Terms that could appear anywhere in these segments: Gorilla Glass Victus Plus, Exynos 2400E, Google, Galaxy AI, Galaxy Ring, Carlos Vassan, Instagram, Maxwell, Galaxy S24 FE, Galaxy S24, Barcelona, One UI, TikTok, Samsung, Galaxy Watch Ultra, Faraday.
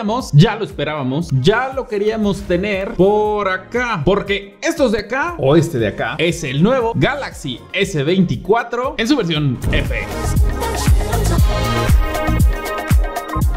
queríamos, ya lo esperábamos, ya lo queríamos tener por acá, porque estos de acá, o este de acá, es el nuevo Galaxy S24 en su versión FE.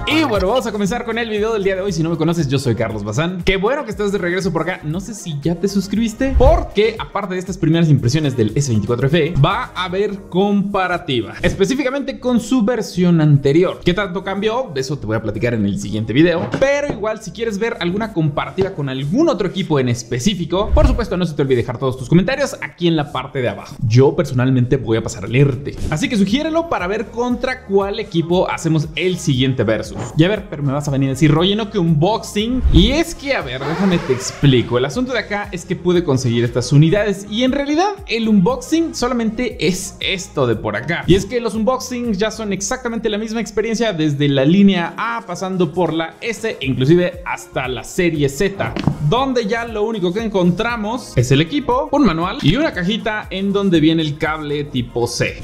Y bueno, vamos a comenzar con el video del día de hoy. Si no me conoces, yo soy Carlos Vassan. Qué bueno que estás de regreso por acá. No sé si ya te suscribiste, porque aparte de estas primeras impresiones del S24 FE, va a haber comparativa, específicamente con su versión anterior. ¿Qué tanto cambió? De eso te voy a platicar en el siguiente video. Pero igual, si quieres ver alguna comparativa con algún otro equipo en específico, por supuesto no se te olvide dejar todos tus comentarios aquí en la parte de abajo. Yo personalmente voy a pasar a leerte, así que sugiérelo para ver contra cuál equipo hacemos el siguiente verso. Y a ver, pero me vas a venir a decir, Roy, ¿no que unboxing? Y es que, a ver, déjame te explico. El asunto de acá es que pude conseguir estas unidades, y en realidad el unboxing solamente es esto de por acá. Y es que los unboxings ya son exactamente la misma experiencia, desde la línea A pasando por la S e inclusive hasta la serie Z, donde ya lo único que encontramos es el equipo, un manual y una cajita en donde viene el cable tipo C.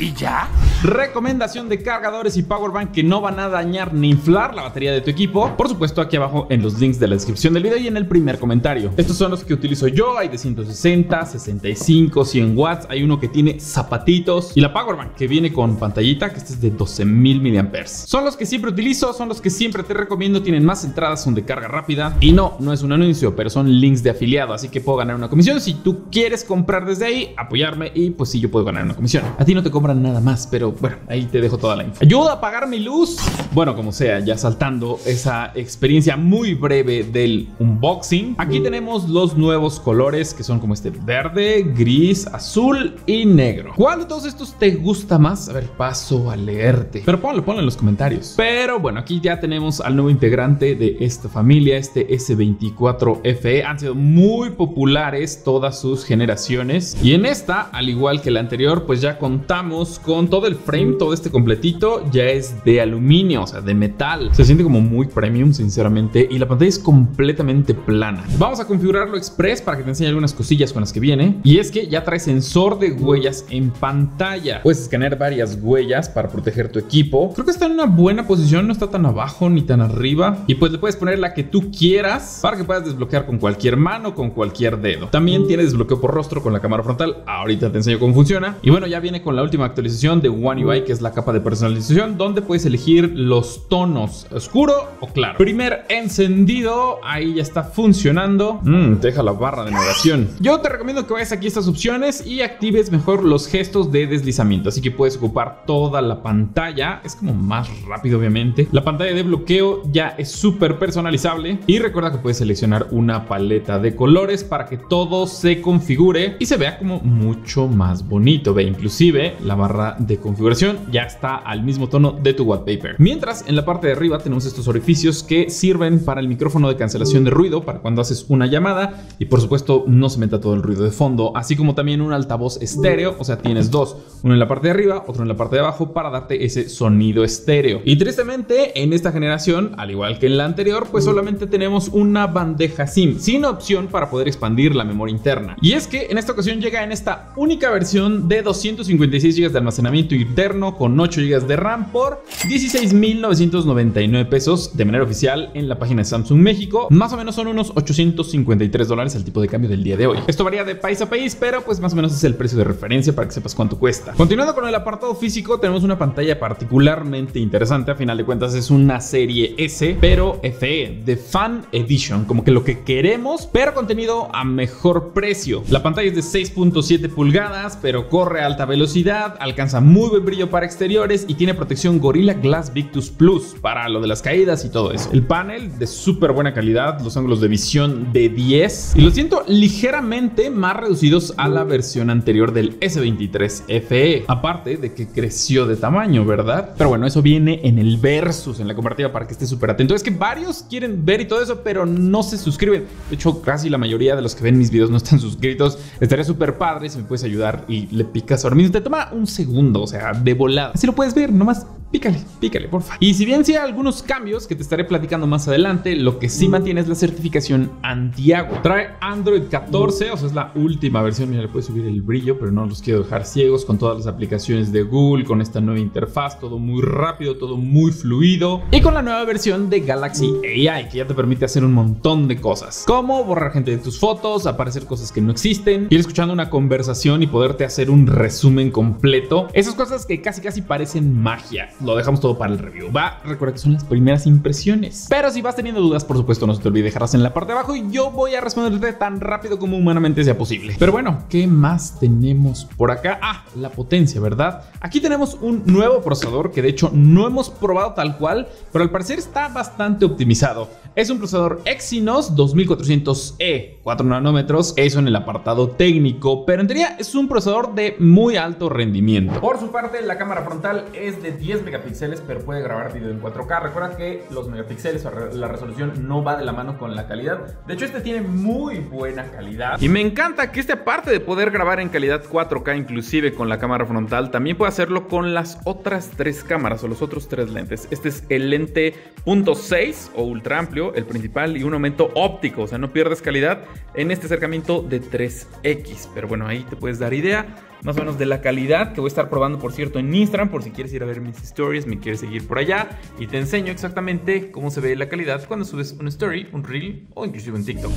¿Y ya? Recomendación de cargadores y powerbank que no van a dañar ni inflar la batería de tu equipo. Por supuesto, aquí abajo en los links de la descripción del video y en el primer comentario. Estos son los que utilizo yo. Hay de 160, 65, 100 watts. Hay uno que tiene zapatitos. Y la powerbank que viene con pantallita, que este es de 12.000 mAh. Son los que siempre utilizo, son los que siempre te recomiendo. Tienen más entradas, son de carga rápida. Y no, no es un anuncio, pero son links de afiliado, así que puedo ganar una comisión. Si tú quieres comprar desde ahí, apoyarme, y pues sí, yo puedo ganar una comisión. A ti no te compro nada más, pero bueno, ahí te dejo toda la info. Ayuda a apagar mi luz. Bueno, como sea, ya saltando esa experiencia muy breve del unboxing, aquí tenemos los nuevos colores, que son como este verde, gris, azul y negro. ¿Cuál de todos estos te gusta más? A ver, paso a leerte, pero ponlo en los comentarios. Pero bueno, aquí ya tenemos al nuevo integrante de esta familia, este S24 FE. Han sido muy populares todas sus generaciones, y en esta, al igual que la anterior, pues ya contamos con todo el frame, todo este completito ya es de aluminio, o sea, de metal. Se siente como muy premium, sinceramente, y la pantalla es completamente plana. Vamos a configurarlo express para que te enseñe algunas cosillas con las que viene, y es que ya trae sensor de huellas en pantalla. Puedes escanear varias huellas para proteger tu equipo. Creo que está en una buena posición, no está tan abajo ni tan arriba, y pues le puedes poner la que tú quieras para que puedas desbloquear con cualquier mano, con cualquier dedo. También tiene desbloqueo por rostro con la cámara frontal. Ahorita te enseño cómo funciona. Y bueno, ya viene con la última actualización de One UI, que es la capa de personalización, donde puedes elegir los tonos oscuro o claro. Primer encendido, ahí ya está funcionando. Te deja la barra de navegación. Yo te recomiendo que vayas aquí a estas opciones y actives mejor los gestos de deslizamiento, así que puedes ocupar toda la pantalla. Es como más rápido, obviamente. La pantalla de bloqueo ya es súper personalizable, y recuerda que puedes seleccionar una paleta de colores para que todo se configure y se vea como mucho más bonito. Ve, inclusive la barra de configuración ya está al mismo tono de tu wallpaper. Mientras, en la parte de arriba tenemos estos orificios que sirven para el micrófono de cancelación de ruido, para cuando haces una llamada, y por supuesto no se meta todo el ruido de fondo, así como también un altavoz estéreo. O sea, tienes dos, uno en la parte de arriba, otro en la parte de abajo, para darte ese sonido estéreo. Y tristemente, en esta generación, al igual que en la anterior, pues solamente tenemos una bandeja SIM, sin opción para poder expandir la memoria interna. Y es que en esta ocasión llega en esta única versión de 256 GB de almacenamiento interno, con 8 GB de RAM por 16.999 pesos de manera oficial en la página de Samsung México. Más o menos son unos $853 el tipo de cambio del día de hoy. Esto varía de país a país, pero pues más o menos es el precio de referencia para que sepas cuánto cuesta. Continuando con el apartado físico, tenemos una pantalla particularmente interesante. A final de cuentas es una serie S, pero FE, de Fan Edition, como que lo que queremos, pero contenido a mejor precio. La pantalla es de 6.7 pulgadas, pero corre a alta velocidad, alcanza muy buen brillo para exteriores y tiene protección Gorilla Glass Victus Plus para lo de las caídas y todo eso. El panel de súper buena calidad, los ángulos de visión de 10, y lo siento ligeramente más reducidos a la versión anterior del S23 FE, aparte de que creció de tamaño, ¿verdad? Pero bueno, eso viene en el versus, en la comparativa, para que estés súper atento. Es que varios quieren ver y todo eso, pero no se suscriben. De hecho, casi la mayoría de los que ven mis videos no están suscritos. Estaría súper padre si me puedes ayudar y le picas ahora mismo. Te toma un segundo, o sea, de volada. Así lo puedes ver, nomás pícale, pícale, porfa. Y si bien sí hay algunos cambios que te estaré platicando más adelante, lo que sí mantiene es la certificación antiagua. Trae Android 14, o sea, es la última versión. Mira, le puedes subir el brillo, pero no los quiero dejar ciegos, con todas las aplicaciones de Google, con esta nueva interfaz, todo muy rápido, todo muy fluido. Y con la nueva versión de Galaxy AI, que ya te permite hacer un montón de cosas, como borrar gente de tus fotos, aparecer cosas que no existen, ir escuchando una conversación y poderte hacer un resumen completo. Esas cosas que casi parecen magia. Lo dejamos todo para el review, va. Recuerda que son las primeras impresiones, pero si vas teniendo dudas, por supuesto, no se te olvide dejarlas en la parte de abajo y yo voy a responderte tan rápido como humanamente sea posible. Pero bueno, ¿qué más tenemos por acá? Ah, la potencia, ¿verdad? Aquí tenemos un nuevo procesador que de hecho no hemos probado tal cual, pero al parecer está bastante optimizado. Es un procesador Exynos 2400E, 4 nanómetros, eso en el apartado técnico, pero en teoría es un procesador de muy alto rendimiento. Por su parte, la cámara frontal es de 10 megapíxeles, pero puede grabar video en 4K. Recuerda que los megapíxeles o la resolución no va de la mano con la calidad. De hecho, este tiene muy buena calidad. Y me encanta que este, aparte de poder grabar en calidad 4K, inclusive con la cámara frontal, también puede hacerlo con las otras tres cámaras o los otros tres lentes. Este es el lente .6 o ultra amplio, el principal, y un aumento óptico, o sea, no pierdes calidad en este acercamiento de 3x, pero bueno, ahí te puedes dar idea más o menos de la calidad que voy a estar probando, por cierto, en Instagram, por si quieres ir a ver mis stories, me quieres seguir por allá y te enseño exactamente cómo se ve la calidad cuando subes una story, un reel o inclusive en TikTok.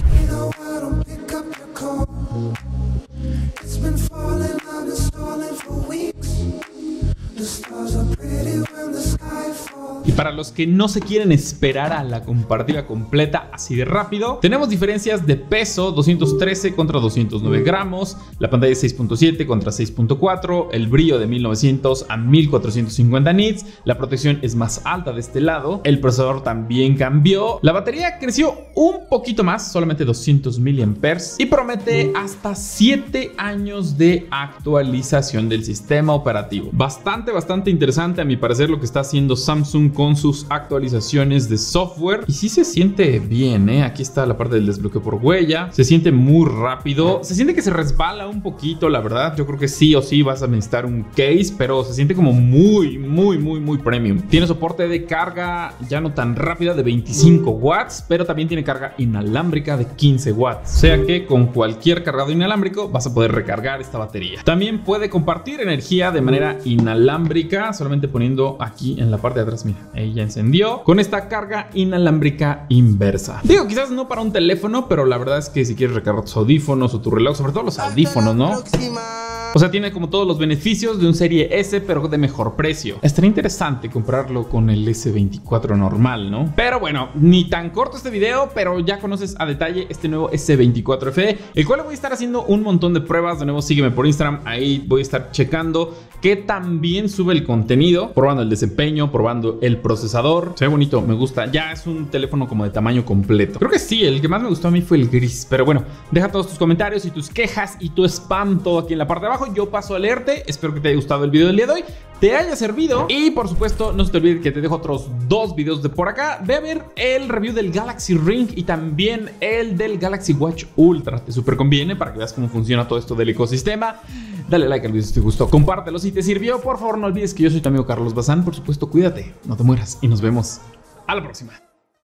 Y para los que no se quieren esperar a la comparativa completa así de rápido, tenemos diferencias de peso: 213 contra 209 gramos, la pantalla es 6.7 contra 6.4, el brillo de 1900 a 1450 nits, la protección es más alta de este lado, el procesador también cambió, la batería creció un poquito más, solamente 200 mAh, y promete hasta 7 años de actualización del sistema operativo. Bastante interesante a mi parecer lo que está haciendo Samsung con sus actualizaciones de software, y sí se siente bien, ¿eh? Aquí está la parte del desbloqueo por huella, se siente muy rápido, se siente que se resbala un poquito, la verdad. Yo creo que sí o sí vas a necesitar un case, pero se siente como muy premium. Tiene soporte de carga ya no tan rápida de 25 watts, pero también tiene carga inalámbrica de 15 watts, o sea que con cualquier cargado inalámbrico vas a poder recargar esta batería. También puede compartir energía de manera inalámbrica, solamente poniendo aquí en la parte de atrás, mira, ahí ya encendió, con esta carga inalámbrica inversa. Digo, quizás no para un teléfono, pero la verdad es que si quieres recargar tus audífonos o tu reloj, sobre todo los audífonos, ¿no? O sea, tiene como todos los beneficios de un Serie S, pero de mejor precio. Estaría interesante comprarlo con el S24 normal, ¿no? Pero bueno, ni tan corto este video, pero ya conoces a detalle este nuevo S24 FE, el cual voy a estar haciendo un montón de pruebas. De nuevo, sígueme por Instagram, ahí voy a estar checando que también sube el contenido, probando el desempeño, probando el procesador. Se ve bonito, me gusta. Ya es un teléfono como de tamaño completo. Creo que sí, el que más me gustó a mí fue el gris. Pero bueno, deja todos tus comentarios y tus quejas y tu spam todo aquí en la parte de abajo. Yo paso a leerte. Espero que te haya gustado el video del día de hoy, te haya servido, y por supuesto no se te olvide que te dejo otros dos videos de por acá. Ve a ver el review del Galaxy Ring y también el del Galaxy Watch Ultra, te súper conviene para que veas cómo funciona todo esto del ecosistema. Dale like al video si te gustó, compártelo si te sirvió. Por favor, no olvides que yo soy tu amigo Carlos Vassan. Por supuesto, cuídate, no te mueras, y nos vemos a la próxima.